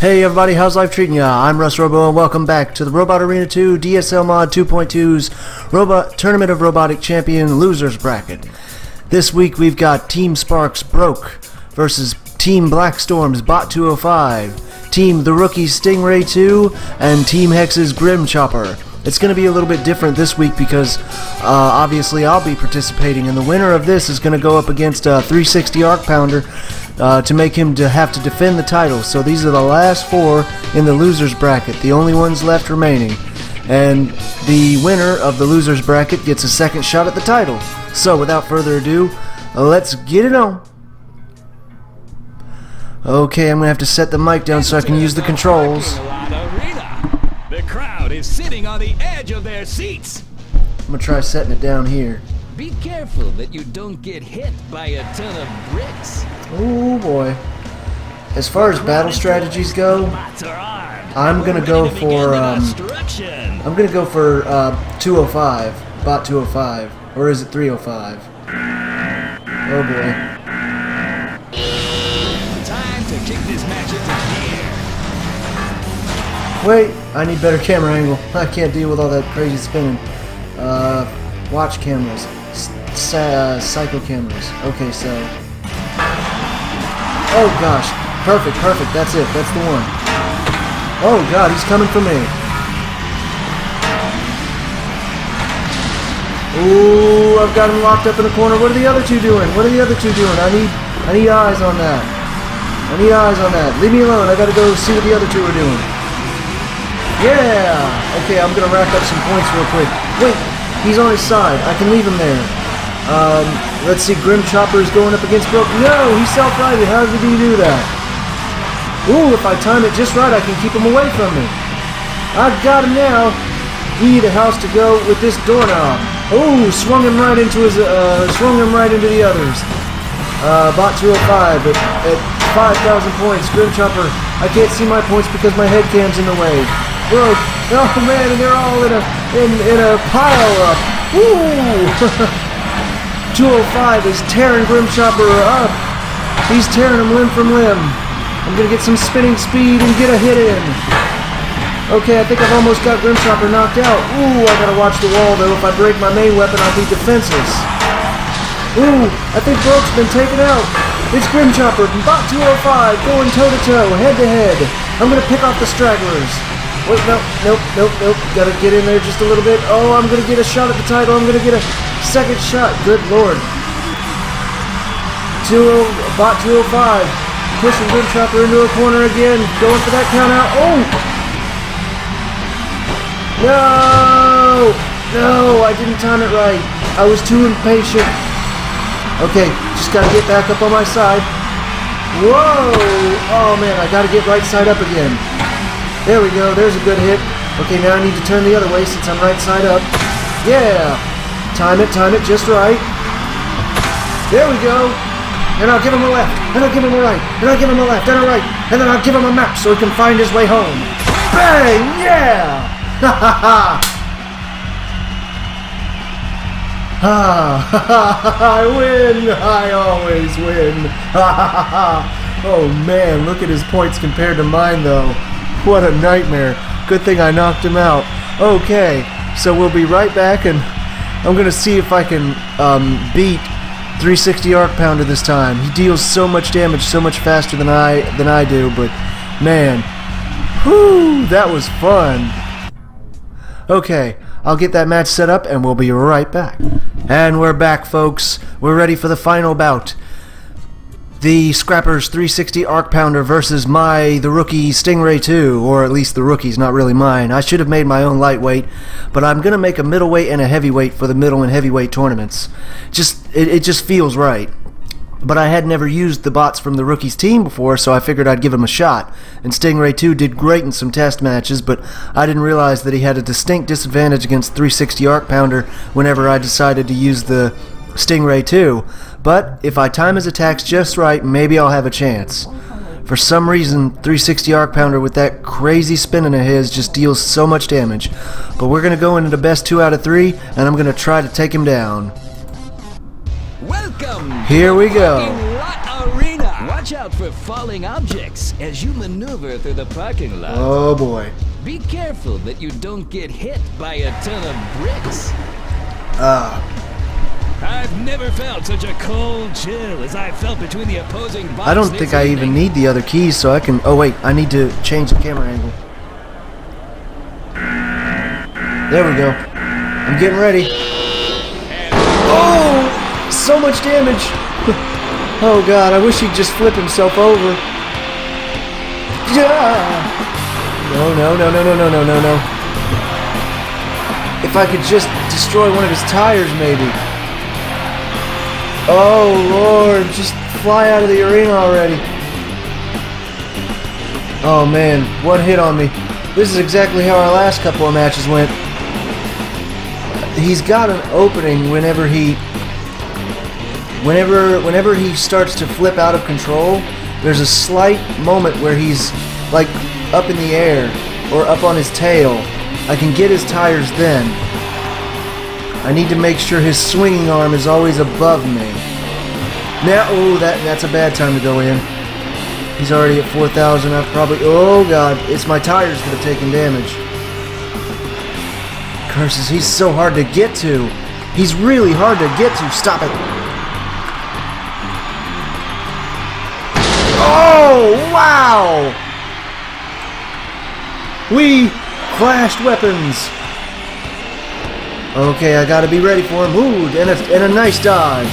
Hey everybody, how's life treating ya? I'm Russ Robo and welcome back to the Robot Arena 2 DSL Mod 2.2's Robot Tournament of Robotic Champion Losers Bracket. This week we've got Team Sparks Broke versus Team Blackstorm's Bot 205, Team The Rookie's Stingray 2, and Team Hex's Grim Chopper. It's going to be a little bit different this week because obviously I'll be participating, and the winner of this is going to go up against 360 Arc Pounder. To make him to have to defend the title. So these are the last four in the losers bracket, the only ones left remaining, and the winner of the losers bracket gets a second shot at the title. So without further ado, let's get it on. Okay, I'm gonna have to set the mic down so I can use the controls. The crowd is sitting on the edge of their seats. I'm gonna try setting it down here. Be careful that you don't get hit by a ton of bricks. Oh boy. As far as battle strategies go, I'm gonna go for 205, bot 205, or is it 305? Oh boy. Time to kick this match into gear. Wait, I need better camera angle. I can't deal with all that crazy spinning. Watch cameras. Cycle cameras. Okay, so. Oh gosh, perfect, perfect. That's it. That's the one. Oh god, he's coming for me. Ooh, I've got him locked up in the corner. What are the other two doing? What are the other two doing? I need eyes on that. I need eyes on that. Leave me alone. I gotta go see what the other two are doing. Yeah. Okay, I'm gonna rack up some points real quick. Wait. He's on his side. I can leave him there. Let's see. Grim Chopper is going up against Broke. No, he's self-righted. How did he do that? Ooh, if I time it just right, I can keep him away from me. I've got him now. He the house to go with this doorknob. Ooh, swung him right into his. Swung him right into the others. Bot 205 at 5,000 points. Grim Chopper. I can't see my points because my head cam's in the way. Broke. Oh man, and they're all in a pile up. Woo! 205 is tearing Grim Chopper up. He's tearing him limb from limb. I'm gonna get some spinning speed and get a hit in. Okay, I think I've almost got Grim Chopper knocked out. Ooh, I gotta watch the wall though. If I break my main weapon, I'll be defenseless. Ooh, I think Broke's been taken out. It's Grim Chopper from Bot 205 going toe to toe, head to head. I'm gonna pick off the stragglers. Wait, no, nope, nope, nope. Gotta get in there just a little bit. Oh, I'm gonna get a shot at the title. I'm gonna get a second shot. Good lord. Bot 205. Pushing Grim Chopper into a corner again. Going for that count out. Oh! No! No, I didn't time it right. I was too impatient. Okay, just gotta get back up on my side. Whoa! Oh man, I gotta get right side up again. There we go, there's a good hit. Okay, now I need to turn the other way since I'm right side up. Yeah! Time it just right. There we go! And I'll give him a left, and I'll give him a right, and I'll give him a left, and a right, and then I'll give him a map so he can find his way home. Bang! Yeah! Ha ha ha! Ha ha ha ha! I win! I always win! Ha ha ha ha! Oh man, look at his points compared to mine though. What a nightmare. Good thing I knocked him out. Okay, so we'll be right back, and I'm going to see if I can beat 360 Arc Pounder this time. He deals so much damage so much faster than I do, but man, whoo, that was fun. Okay, I'll get that match set up, and we'll be right back. And we're back, folks. We're ready for the final bout. The Scrappers 360 Arc Pounder versus The Rookie Stingray 2, or at least The Rookie's, not really mine. I should have made my own lightweight, but I'm going to make a middleweight and a heavyweight for the middle and heavyweight tournaments. It just feels right. But I had never used the bots from The Rookie's team before, so I figured I'd give him a shot. And Stingray 2 did great in some test matches, but I didn't realize that he had a distinct disadvantage against 360 Arc Pounder whenever I decided to use the Stingray 2. But if I time his attacks just right, maybe I'll have a chance. For some reason, 360 Arc Pounder with that crazy spinning of his just deals so much damage. But we're going to go into the best 2 out of 3, and I'm going to try to take him down. Welcome. Here we go. Arena. Watch Watch out for falling objects as you maneuver through the parking lot. Oh boy. Be careful that you don't get hit by a ton of bricks. I've never felt such a cold chill as I felt between the opposing boxes. I don't think I even need the other keys, so I can... Oh wait, I need to change the camera angle. There we go. I'm getting ready. Oh! So much damage! Oh god, I wish he'd just flip himself over. Yeah! No, no, no, no, no, no, no, no, no. If I could just destroy one of his tires, maybe. Oh lord, just fly out of the arena already. Oh man, what hit on me. This is exactly how our last couple of matches went. He's got an opening whenever he starts to flip out of control. There's a slight moment where he's like up in the air or up on his tail. I can get his tires then. I need to make sure his swinging arm is always above me. Now, oh, that's a bad time to go in. He's already at 4,000. I've probably... Oh, God. It's my tires that have taken damage. Curses, he's so hard to get to. He's really hard to get to. Stop it. Oh, wow. We clashed weapons. Okay, I gotta be ready for him. Ooh, and a nice dodge.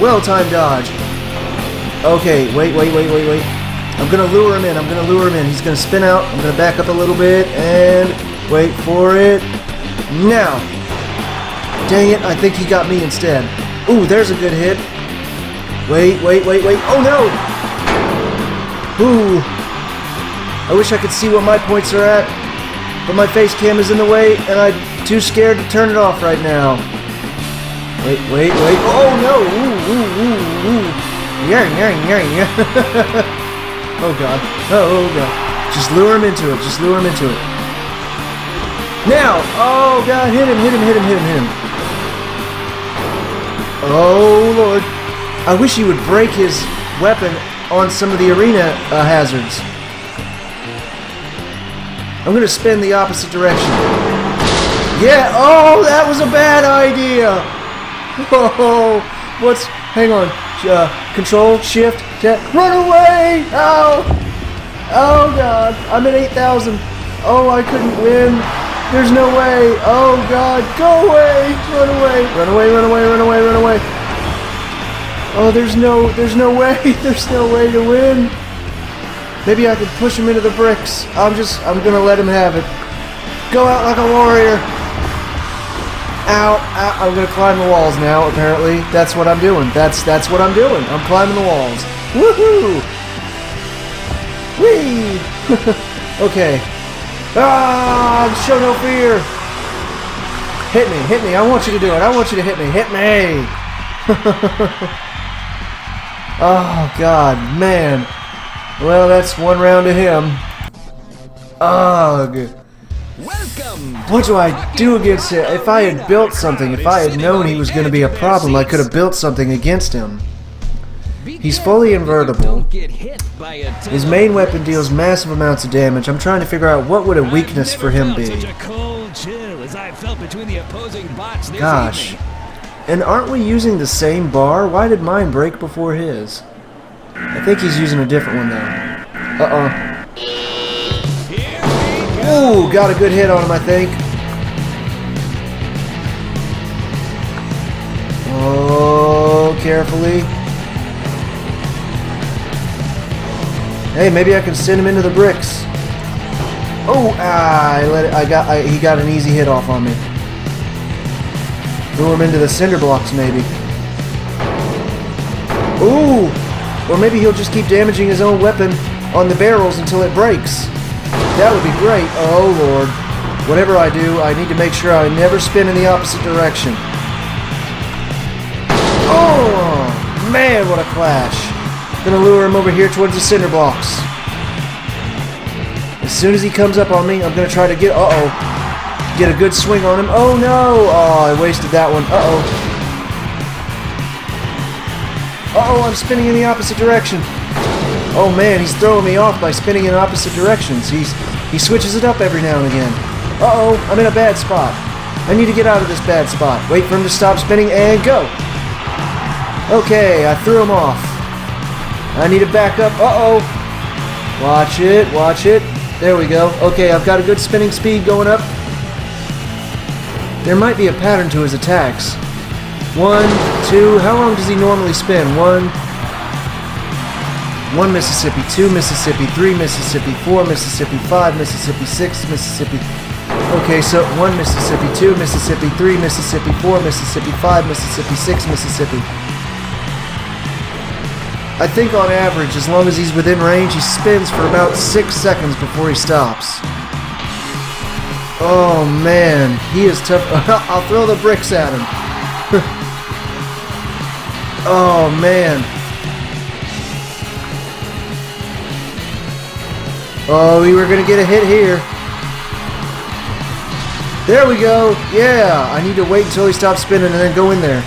Well-timed dodge. Okay, wait, wait, wait, wait, wait. I'm gonna lure him in. I'm gonna lure him in. He's gonna spin out. I'm gonna back up a little bit and wait for it. Now. Dang it, I think he got me instead. Ooh, there's a good hit. Wait, wait, wait, wait. Oh, no! Ooh. I wish I could see what my points are at, but my face cam is in the way, and I... Too scared to turn it off right now. Wait, wait, wait. Oh no! Ooh, ooh, ooh, ooh. Yeah, yeah, yeah, yeah. Oh god. Oh god. Just lure him into it. Just lure him into it. Now! Oh god, hit him, hit him, hit him, hit him, hit him. Oh lord. I wish he would break his weapon on some of the arena hazards. I'm gonna spin the opposite direction. Yeah, oh, that was a bad idea. Oh, what's, hang on, control, shift, run away, ow, oh god, I'm at 8,000, oh, I couldn't win, there's no way, oh god, go away, run away, run away, run away, run away, run away, oh, there's no way to win, maybe I could push him into the bricks, I'm gonna let him have it, go out like a warrior. Ow, ow, I'm gonna climb the walls now, apparently. That's what I'm doing. That's what I'm doing. I'm climbing the walls. Woohoo! Whee! Okay. Ah, show no fear! Hit me, hit me. I want you to do it. I want you to hit me. Hit me! Oh, God, man. Well, that's one round to him. Ugh. What do I do against him? If I had built something, if I had known he was going to be a problem, I could have built something against him. He's fully invertible. His main weapon deals massive amounts of damage. I'm trying to figure out what would a weakness for him be. Gosh. And aren't we using the same bar? Why did mine break before his? I think he's using a different one though. Uh-oh. Ooh, got a good hit on him, I think. Oh, carefully. Hey, maybe I can send him into the bricks. Oh, ah, he got an easy hit off on me. Threw him into the cinder blocks, maybe. Ooh, or maybe he'll just keep damaging his own weapon on the barrels until it breaks. That would be great. Oh, Lord. Whatever I do, I need to make sure I never spin in the opposite direction. Oh, man, what a clash. Gonna lure him over here towards the cinder blocks. As soon as he comes up on me, I'm gonna try to get... Uh-oh. Get a good swing on him. Oh, no. Oh, I wasted that one. Uh-oh. Uh-oh, I'm spinning in the opposite direction. Oh man, he's throwing me off by spinning in opposite directions. He switches it up every now and again. Uh-oh, I'm in a bad spot. I need to get out of this bad spot. Wait for him to stop spinning and go. Okay, I threw him off. I need to back up. Uh-oh. Watch it, watch it. There we go. Okay, I've got a good spinning speed going up. There might be a pattern to his attacks. One, two, how long does he normally spin? One Mississippi, two Mississippi, three Mississippi, four Mississippi, five Mississippi, six Mississippi. Okay, so one Mississippi, two Mississippi, three Mississippi, four Mississippi, five Mississippi, six Mississippi. I think on average, as long as he's within range, he spins for about 6 seconds before he stops. Oh man, he is tough. I'll throw the bricks at him. Oh man. Oh, we were gonna get a hit here. There we go. Yeah, I need to wait until he stops spinning and then go in there.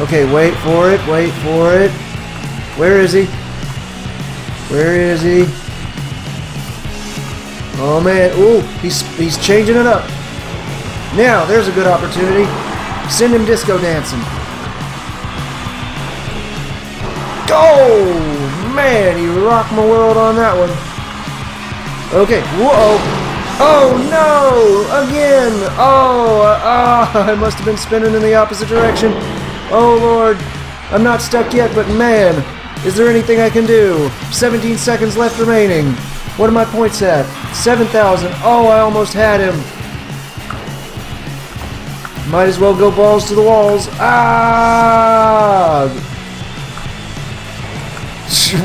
Okay, wait for it, wait for it. Where is he? Where is he? Oh man, ooh, he's changing it up. Now, there's a good opportunity. Send him disco dancing. Go! Man, he rocked my world on that one. Okay, whoa! Oh no! Again! Oh, I must have been spinning in the opposite direction. Oh lord, I'm not stuck yet, but man, is there anything I can do? 17 seconds left remaining. What are my points at? 7,000. Oh, I almost had him. Might as well go balls to the walls. Ah!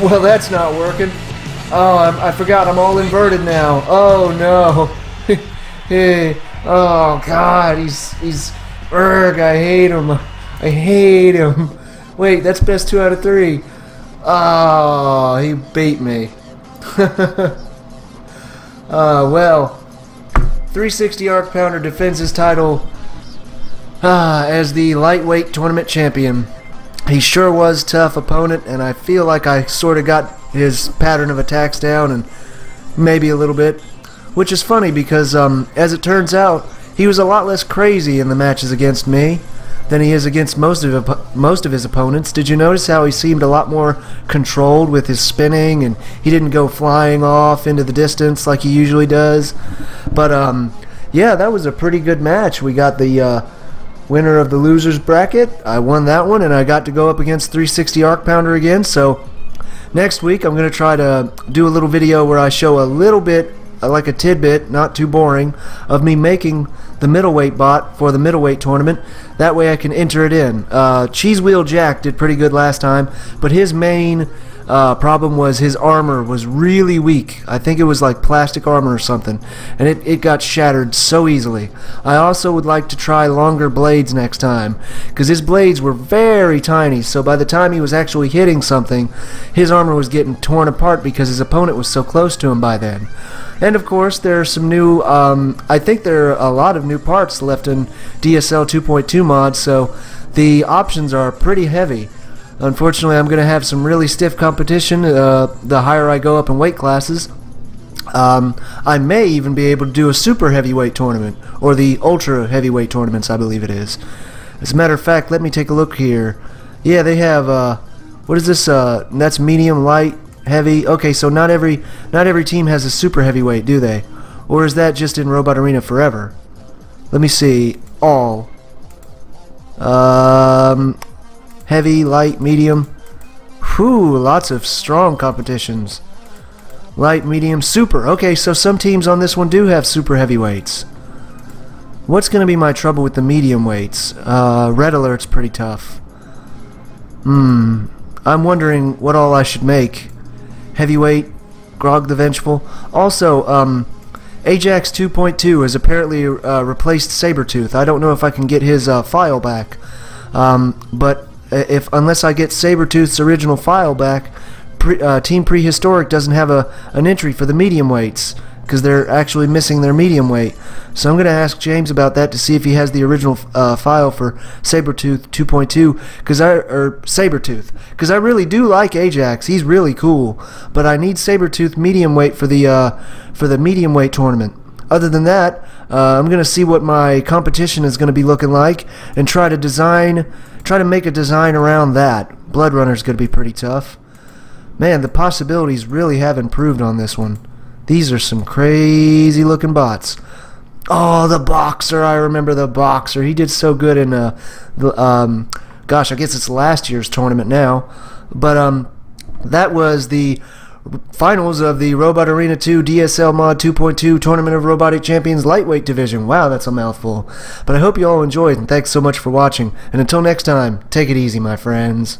Well, that's not working. Oh, I forgot. I'm all inverted now. Oh no! Oh God, he's. Urgh! I hate him. I hate him. Wait, that's best 2 out of 3. Oh, he beat me. Well, 360 Arc Pounder defends his title as the lightweight tournament champion. He sure was a tough opponent, and I feel like I sort of got his pattern of attacks down, and maybe a little bit, which is funny because as it turns out, he was a lot less crazy in the matches against me than he is against most of his opponents. Did you notice how he seemed a lot more controlled with his spinning, and he didn't go flying off into the distance like he usually does? But yeah, that was a pretty good match. We got the winner of the losers bracket. I won that one, and I got to go up against 360 Arc Pounder again. So next week, I'm going to try to do a little video where I show a little bit, like a tidbit, not too boring, of me making the middleweight bot for the middleweight tournament. That way I can enter it in. Cheese Wheel Jack did pretty good last time, but his main problem was his armor was really weak. I think it was like plastic armor or something, and it got shattered so easily. I also would like to try longer blades next time, because his blades were very tiny, so by the time he was actually hitting something, his armor was getting torn apart because his opponent was so close to him by then. And of course, there are some new, I think there are a lot of new parts left in DSL 2.2 mod, so the options are pretty heavy. Unfortunately, I'm going to have some really stiff competition the higher I go up in weight classes. I may even be able to do a super heavyweight tournament, or the ultra heavyweight tournaments, I believe it is. As a matter of fact, let me take a look here. Yeah, they have, what is this, that's medium, light, heavy. Okay, so not every team has a super heavyweight, do they? Or is that just in Robot Arena forever? Let me see. All. Heavy, light, medium. Whew, lots of strong competitions. Light, medium, super. Okay, so some teams on this one do have super heavyweights. What's going to be my trouble with the medium weights? Red Alert's pretty tough. I'm wondering what all I should make. Heavyweight, Grog the Vengeful. Also, Ajax 2.2 has apparently replaced Sabretooth. I don't know if I can get his file back. But unless I get Sabretooth's original file back, Team Prehistoric doesn't have an entry for the medium weights. because they're actually missing their medium weight. So I'm going to ask James about that to see if he has the original file for Sabretooth 2.2, because I really do like Ajax. He's really cool, but I need Sabretooth medium weight for the medium weight tournament. Other than that, I'm going to see what my competition is going to be looking like and try to design, try to make a design around that. Bloodrunner's going to be pretty tough. Man, the possibilities really have improved on this one. These are some crazy looking bots. Oh, the boxer. I remember the boxer. He did so good in, gosh, I guess it's last year's tournament now. But that was the finals of the Robot Arena 2 DSL Mod 2.2 Tournament of Robotic Champions Lightweight Division. Wow, that's a mouthful. But I hope you all enjoyed, and thanks so much for watching. And until next time, take it easy, my friends.